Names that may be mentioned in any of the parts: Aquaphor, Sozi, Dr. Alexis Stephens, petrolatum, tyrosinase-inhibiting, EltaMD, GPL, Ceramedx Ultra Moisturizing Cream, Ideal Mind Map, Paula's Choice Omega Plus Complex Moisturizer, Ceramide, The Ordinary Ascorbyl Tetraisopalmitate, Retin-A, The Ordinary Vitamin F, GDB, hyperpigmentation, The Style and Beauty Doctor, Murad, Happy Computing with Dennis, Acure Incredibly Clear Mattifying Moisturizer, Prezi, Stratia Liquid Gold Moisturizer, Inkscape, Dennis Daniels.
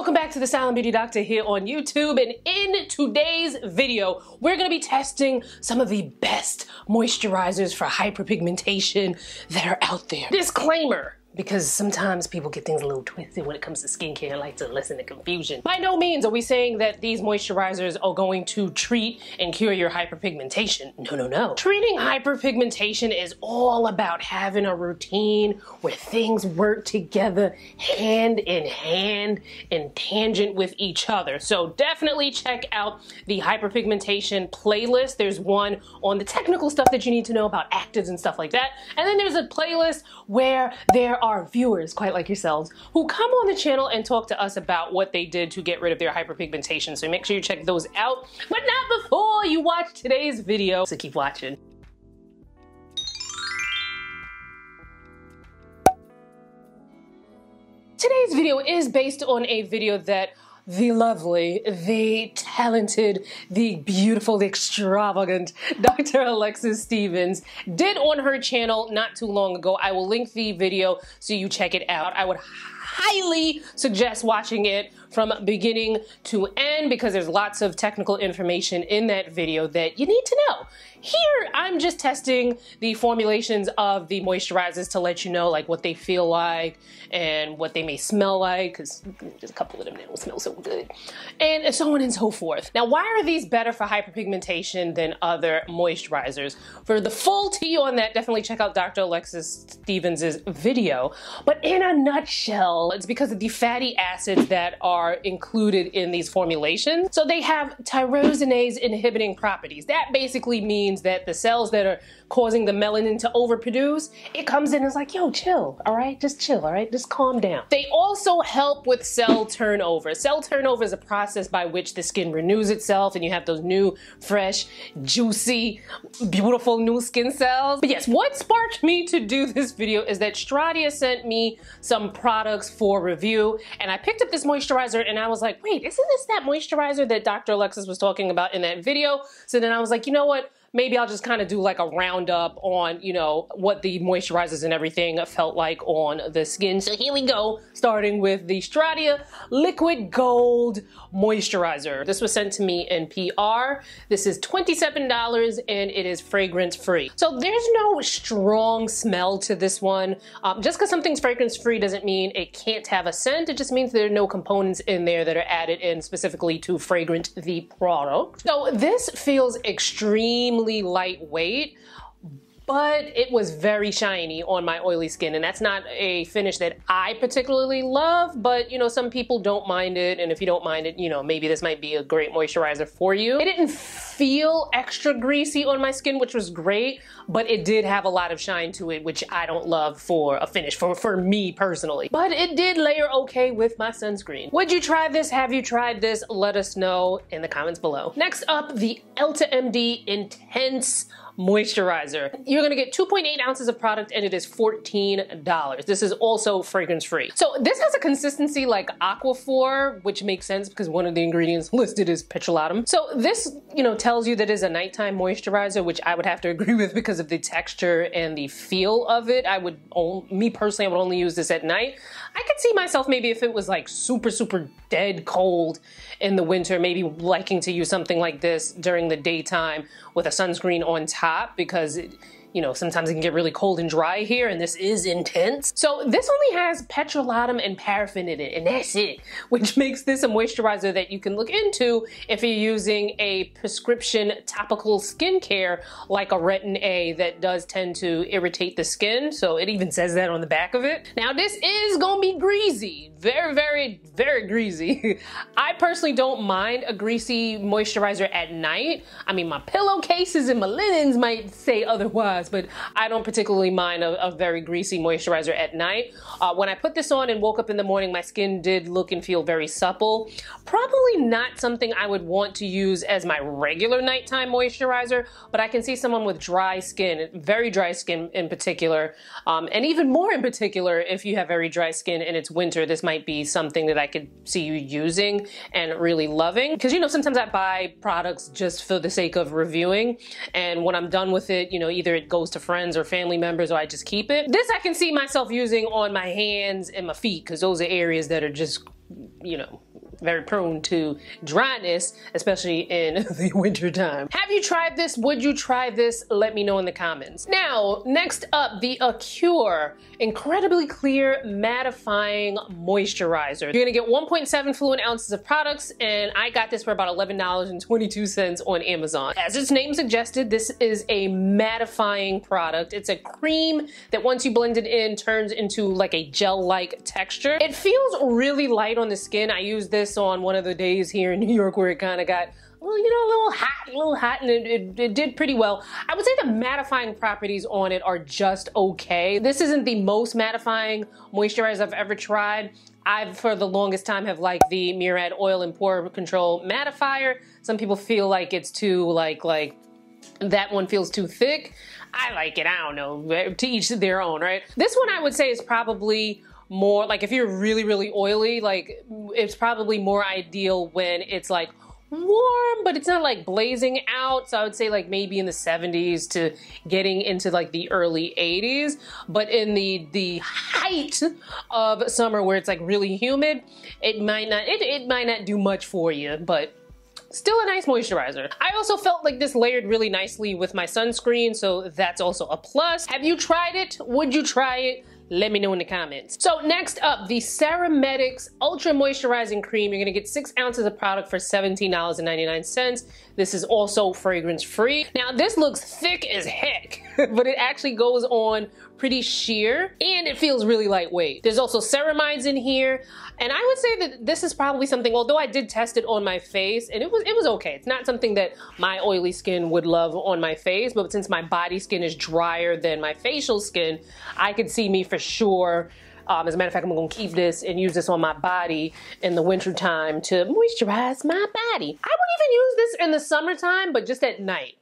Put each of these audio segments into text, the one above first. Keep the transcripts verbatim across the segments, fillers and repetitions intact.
welcome back to the Salon Beauty Doctor here on YouTube, and in today's video we're going to be testing some of the best moisturizers for hyperpigmentation that are out there. Disclaimer, because sometimes people get things a little twisted when it comes to skincare, like to lessen the confusion. By no means are we saying that these moisturizers are going to treat and cure your hyperpigmentation. No, no, no. Treating hyperpigmentation is all about having a routine where things work together hand in hand and tangent with each other. So definitely check out the hyperpigmentation playlist. There's one on the technical stuff that you need to know about actives and stuff like that. And then there's a playlist where there are viewers quite like yourselves who come on the channel and talk to us about what they did to get rid of their hyperpigmentation. So make sure you check those out, but not before you watch today's video. So keep watching. Today's video is based on a video that the lovely, the talented, the beautiful, the extravagant Doctor Alexis Stephens did on her channel not too long ago. I will link the video so you check it out. I would highly suggest watching it from beginning to end because there's lots of technical information in that video that you need to know. Here, I'm just testing the formulations of the moisturizers to let you know like what they feel like and what they may smell like, because there's a couple of them that will smell so good, and so on and so forth. Now, why are these better for hyperpigmentation than other moisturizers? For the full tea on that, definitely check out Doctor Alexis Stephens' video. But in a nutshell, it's because of the fatty acids that are are included in these formulations. So they have tyrosinase-inhibiting properties. That basically means that the cells that are causing the melanin to overproduce, it comes in and is like, yo, chill, all right? Just chill, all right? Just calm down. They also help with cell turnover. Cell turnover is a process by which the skin renews itself and you have those new, fresh, juicy, beautiful new skin cells. But yes, what sparked me to do this video is that Stratia sent me some products for review, and I picked up this moisturizer and I was like, wait, isn't this that moisturizer that Doctor Alexis was talking about in that video? So then I was like, you know what? Maybe I'll just kind of do like a roundup on, you know, what the moisturizers and everything felt like on the skin. So here we go, starting with the Stratia Liquid Gold Moisturizer. This was sent to me in P R. This is twenty-seven dollars and it is fragrance-free. So there's no strong smell to this one. Um, just because something's fragrance-free doesn't mean it can't have a scent. It just means there are no components in there that are added in specifically to fragrant the product. So this feels extremely lightweight, but it was very shiny on my oily skin, and that's not a finish that I particularly love, but you know, some people don't mind it, and if you don't mind it, you know, maybe this might be a great moisturizer for you. It didn't feel extra greasy on my skin, which was great, but it did have a lot of shine to it, which I don't love for a finish, for, for me personally. But it did layer okay with my sunscreen. Would you try this? Have you tried this? Let us know in the comments below. Next up, the EltaMD Intense Moisturizer. You're gonna get two point eight ounces of product and it is fourteen dollars. This is also fragrance free. So this has a consistency like Aquaphor, which makes sense because one of the ingredients listed is petrolatum. So this, you know, tells you that it's a nighttime moisturizer, which I would have to agree with because of the texture and the feel of it. I would, own, me personally, I would only use this at night. I could see myself maybe if it was like super, super dead cold in the winter, maybe liking to use something like this during the daytime with a sunscreen on top. Because it, you know, sometimes it can get really cold and dry here, and this is intense. So this only has petrolatum and paraffin in it, and that's it, which makes this a moisturizer that you can look into if you're using a prescription topical skincare like a Retin-A that does tend to irritate the skin. So it even says that on the back of it. Now this is gonna be greasy, very, very, very greasy. I personally don't mind a greasy moisturizer at night. I mean, my pillowcases and my linens might say otherwise, but I don't particularly mind a, a very greasy moisturizer at night. Uh, when I put this on and woke up in the morning, my skin did look and feel very supple. Probably not something I would want to use as my regular nighttime moisturizer, but I can see someone with dry skin, very dry skin in particular, um, and even more in particular if you have very dry skin and it's winter, this might be something that I could see you using and really loving. Because, you know, sometimes I buy products just for the sake of reviewing, and when I'm done with it, you know, either it goes to friends or family members, or I just keep it. This I can see myself using on my hands and my feet because those are areas that are just, you know, very prone to dryness, especially in the winter time. Have you tried this? Would you try this? Let me know in the comments. Now, next up, the Acure Incredibly Clear Mattifying Moisturizer. You're gonna get one point seven fluid ounces of products, and I got this for about eleven dollars and twenty-two cents on Amazon. As its name suggested, this is a mattifying product. It's a cream that once you blend it in, turns into like a gel-like texture. It feels really light on the skin. I used this on one of the days here in New York where it kind of got, well, you know, a little hot, a little hot, and it, it, it did pretty well. I would say the mattifying properties on it are just okay. This isn't the most mattifying moisturizer I've ever tried. I've, for the longest time, have liked the Murad Oil and Pore Control Mattifier. Some people feel like it's too, like, like, that one feels too thick. I like it, I don't know, to each their own, right? This one I would say is probably more, like if you're really, really oily, like it's probably more ideal when it's like warm, but it's not like blazing out. So I would say like maybe in the seventies to getting into like the early eighties. But in the the height of summer where it's like really humid, it might not, it, it might not do much for you, but still a nice moisturizer. I also felt like this layered really nicely with my sunscreen, so that's also a plus. Have you tried it? Would you try it? Let me know in the comments. So next up, the Ceramedx Ultra Moisturizing Cream. You're gonna get six ounces of product for seventeen ninety-nine. This is also fragrance free. Now this looks thick as heck, but it actually goes on pretty sheer and it feels really lightweight. There's also ceramides in here. And I would say that this is probably something, although I did test it on my face and it was, it was okay. It's not something that my oily skin would love on my face, but since my body skin is drier than my facial skin, I could see me for sure. Um, as a matter of fact, I'm gonna keep this and use this on my body in the winter time to moisturize my body. I wouldn't even use this in the summertime, but just at night.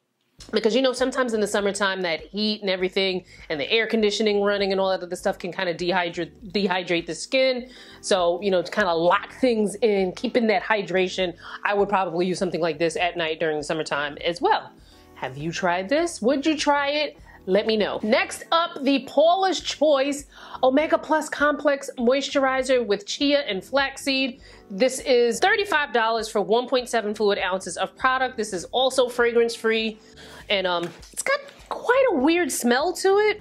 Because, you know, sometimes in the summertime, that heat and everything and the air conditioning running and all that other stuff can kind of dehydrate dehydrate the skin. So, you know, to kind of lock things in, keeping that hydration, I would probably use something like this at night during the summertime as well. Have you tried this? Would you try it? Let me know. Next up, the Paula's Choice Omega Plus Complex Moisturizer with Chia and Flaxseed. This is thirty-five dollars for one point seven fluid ounces of product. This is also fragrance free, and um, it's got quite a weird smell to it.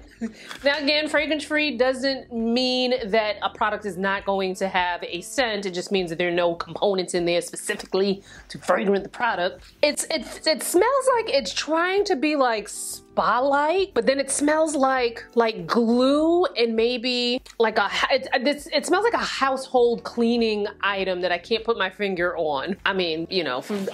Now again, fragrance free doesn't mean that a product is not going to have a scent. It just means that there are no components in there specifically to fragrance the product. It's it, it smells like it's trying to be like spa-like, but then it smells like like glue and maybe like a it, it, it smells like a household cleaning item that I can't put my finger on. I mean, you know, from,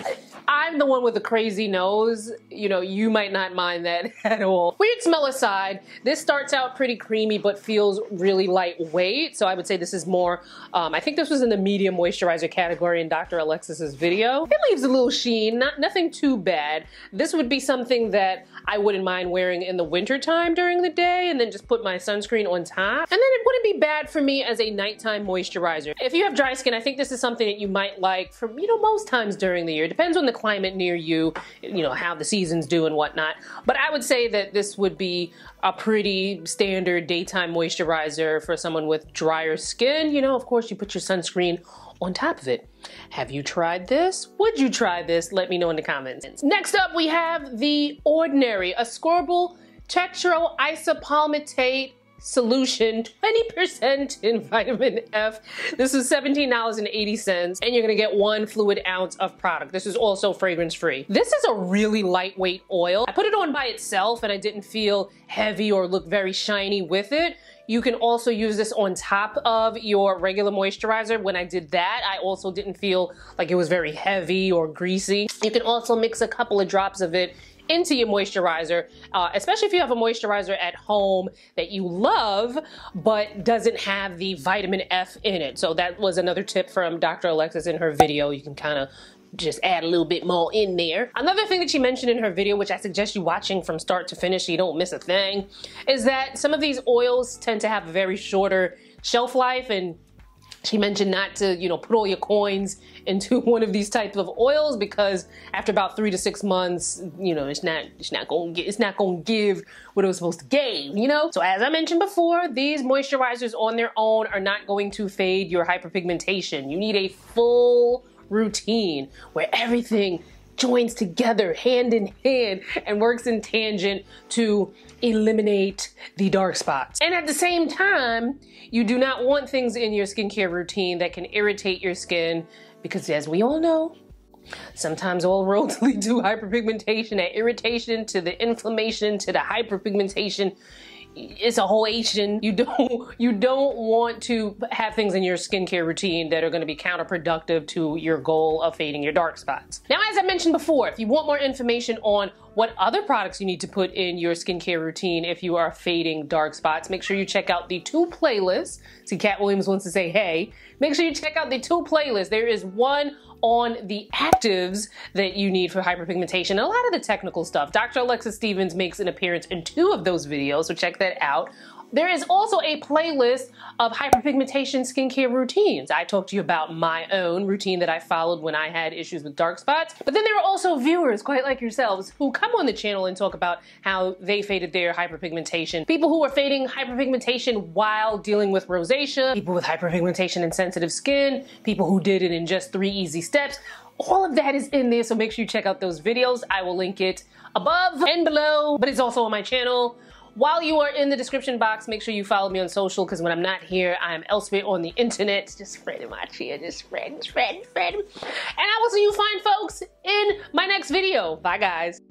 I'm the one with the crazy nose. You know, you might not mind that at all. Weird smell aside, this starts out pretty creamy but feels really lightweight. So I would say this is more, um, I think this was in the medium moisturizer category in Doctor Alexis's video. It leaves a little sheen, not nothing too bad. This would be something that I wouldn't mind wearing in the winter time during the day and then just put my sunscreen on top. And then it wouldn't be bad for me as a nighttime moisturizer. If you have dry skin, I think this is something that you might like from, you know, most times during the year. It depends on the climate near you, you know, how the seasons do and whatnot. But I would say that this would be a pretty standard daytime moisturizer for someone with drier skin. You know, of course you put your sunscreen on top of it. Have you tried this? Would you try this? Let me know in the comments. Next up, we have The Ordinary Ascorbyl Tetraisopalmitate Solution, twenty percent in vitamin F. This is seventeen eighty, and you're gonna get one fluid ounce of product. This is also fragrance free. This is a really lightweight oil. I put it on by itself and I didn't feel heavy or look very shiny with it. You can also use this on top of your regular moisturizer. When I did that, I also didn't feel like it was very heavy or greasy. You can also mix a couple of drops of it into your moisturizer, uh, especially if you have a moisturizer at home that you love but doesn't have the vitamin F in it. So that was another tip from Doctor Alexis in her video. You can kind of just add a little bit more in there. Another thing that she mentioned in her video, which I suggest you watching from start to finish so you don't miss a thing, is that some of these oils tend to have a very shorter shelf life, and She mentioned not to, you know, put all your coins into one of these types of oils, because after about three to six months, you know, it's not, it's not gonna get, it's not gonna give what it was supposed to give, you know. So as I mentioned before, these moisturizers on their own are not going to fade your hyperpigmentation. You need a full routine where everything joins together hand in hand and works in tangent to eliminate the dark spots. And at the same time, you do not want things in your skincare routine that can irritate your skin, because as we all know, sometimes all roads lead to hyperpigmentation. That irritation to the inflammation to the hyperpigmentation, it's a whole Asian. You don't, you don't want to have things in your skincare routine that are going to be counterproductive to your goal of fading your dark spots. Now, as I mentioned before, if you want more information on what other products you need to put in your skincare routine if you are fading dark spots, make sure you check out the two playlists. See, Cat Williams wants to say, hey, make sure you check out the two playlists. There is one on the actives that you need for hyperpigmentation and a lot of the technical stuff. Doctor Alexis Stephens makes an appearance in two of those videos, so check that out. There is also a playlist of hyperpigmentation skincare routines. I talked to you about my own routine that I followed when I had issues with dark spots. But then there are also viewers, quite like yourselves, who come on the channel and talk about how they faded their hyperpigmentation. People who are fading hyperpigmentation while dealing with rosacea, people with hyperpigmentation and sensitive skin, people who did it in just three easy steps. All of that is in there, so make sure you check out those videos. I will link it above and below, but it's also on my channel. While you are in the description box, make sure you follow me on social, because when I'm not here, I am elsewhere on the internet. Just spreading my cheer, just spreading, spreading, spreading. And I will see you fine folks in my next video. Bye, guys.